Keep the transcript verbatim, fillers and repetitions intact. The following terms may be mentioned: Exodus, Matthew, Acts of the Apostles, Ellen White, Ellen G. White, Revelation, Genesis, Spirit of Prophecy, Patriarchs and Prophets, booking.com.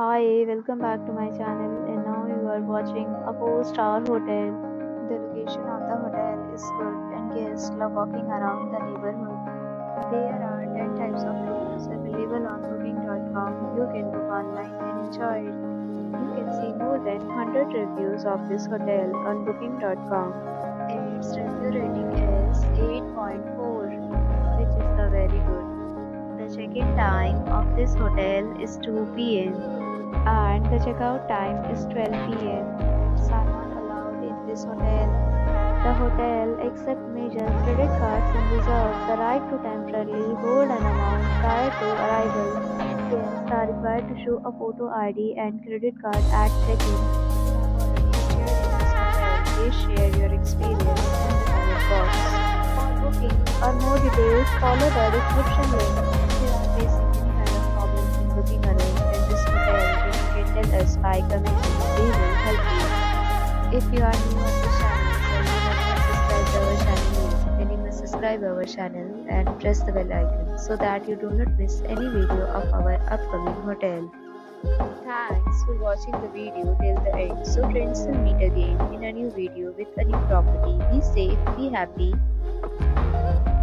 Hi, welcome back to my channel, and now you are watching a four star hotel. The location of the hotel is good and guests love walking around the neighborhood. There are ten types of rooms available on booking dot com. You can book online and enjoy it. You can see more than one hundred reviews of this hotel on booking dot com. Its review rating is eight point four, which is the very good. The check-in time of this hotel is two p m and the checkout time is twelve p m Pets are not allowed in this hotel. The hotel accepts major credit cards and reserves the right to temporarily hold an amount prior to arrival. Guests are required to show a photo I D and credit card at check-in. Please share your experience in the comment box. For booking or more details, follow the description link. By commenting, we will help you. If you are new on this channel, then you must subscribe to our channel. Then you must subscribe our channel and press the bell icon so that you do not miss any video of our upcoming hotel. Thanks for watching the video till the end. So friends, will meet again in a new video with a new property. Be safe, be happy.